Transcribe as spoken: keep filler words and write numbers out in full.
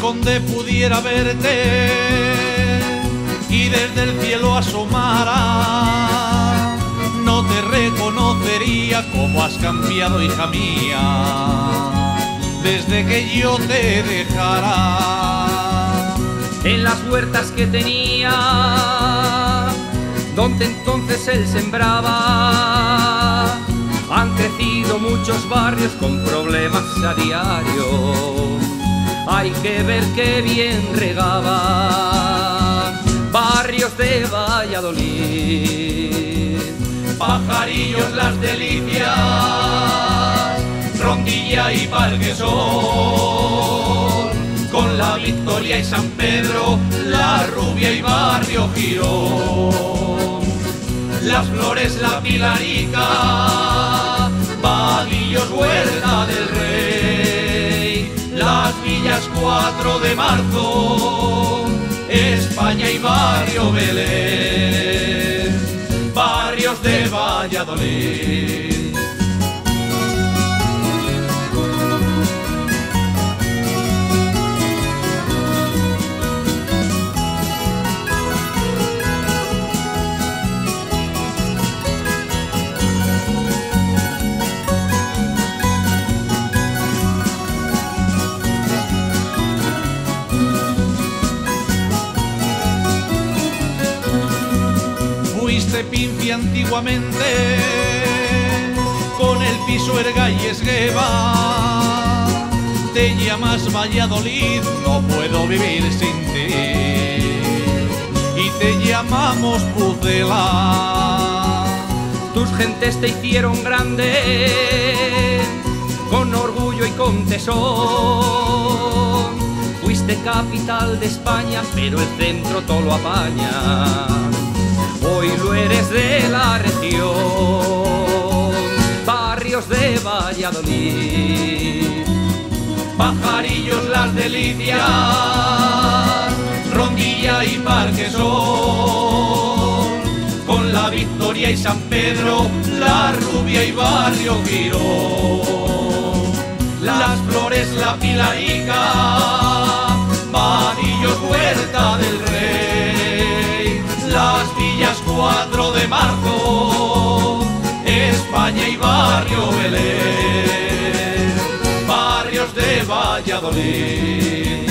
conde pudiera verte y desde el cielo asomara, no te reconocería como has cambiado, hija mía, desde que yo te dejara. En las huertas que tenía, donde entonces él sembraba, han crecido muchos barrios con problemas a diario. Hay que ver qué bien regaba, barrios de Valladolid. Pajarillos, Las Delicias, Rondilla y Parquesol, con la Victoria y San Pedro, La Rubia y Barrio Girón. Las Flores, La Pilarica, Padillos, Huerta del Rey, Las Villas, Cuatro de Marzo, España y Barrio Vélez, barrios de Valladolid. Pinfi antiguamente con el Pisuerga y Esgueva, te llamas Valladolid, no puedo vivir sin ti, y te llamamos Puzela. Tus gentes te hicieron grande con orgullo y con tesón, fuiste capital de España, pero el centro todo lo apaña. Hoy lo eres de la región, barrios de Valladolid. Pajarillos, Las Delicias, Rondilla y Parquesol, con la Victoria y San Pedro, La Rubia y Barrio Girón. Las Flores, La Pilarica, Padillos, Huerta del Rey, Las Villas, Cuatro de Marzo, España y Barrio Vélez, barrios de Valladolid.